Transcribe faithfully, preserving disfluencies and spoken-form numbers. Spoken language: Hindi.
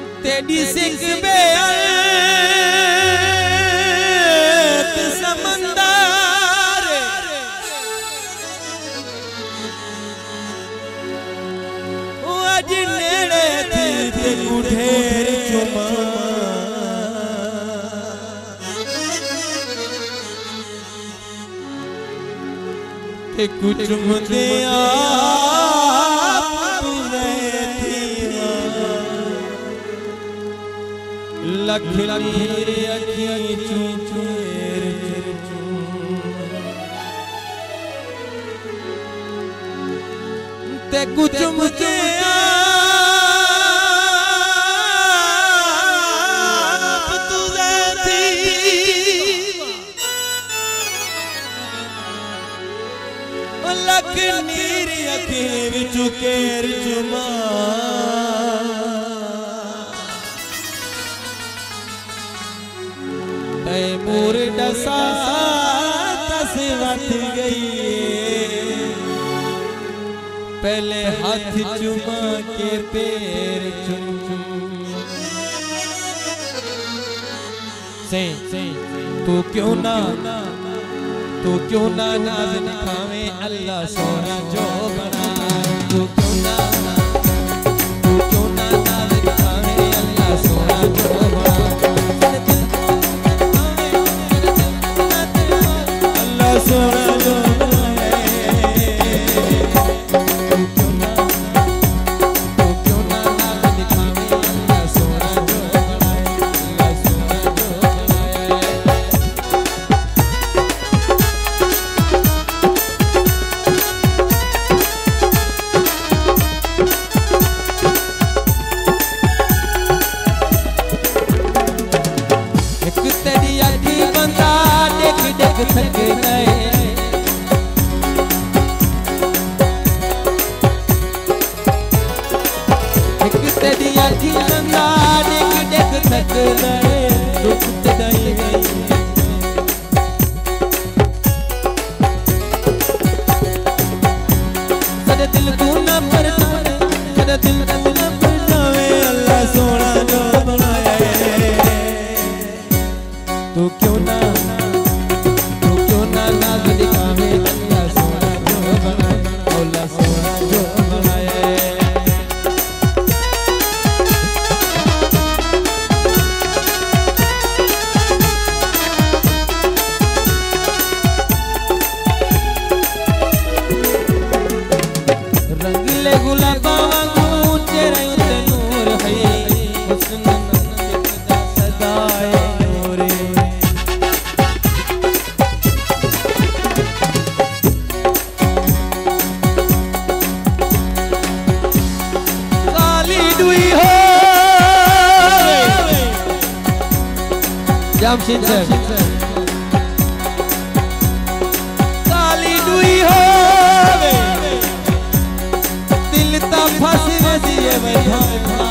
तेरी सिकबे अर्थ समंदर आज नेड़े थे ढेर चुमा ते कुछ मुझे लख लखीरे अखियां चूं चूं ते कुछ मुझे आप तुझे थी लख नीरी अखियां चूं केर चुमा मोर डसा तस वत गई पहले हाथ चुमा के पैर चुम से तू क्यों ना तू क्यों ना नाज दिखावे अल्लाह सोना जो बनाए तू क्यों ना तू क्यों ना नाज दिखावे अल्लाह सोना जो Bye.